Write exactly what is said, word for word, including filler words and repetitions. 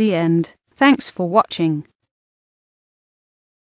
The end. Thanks for watching.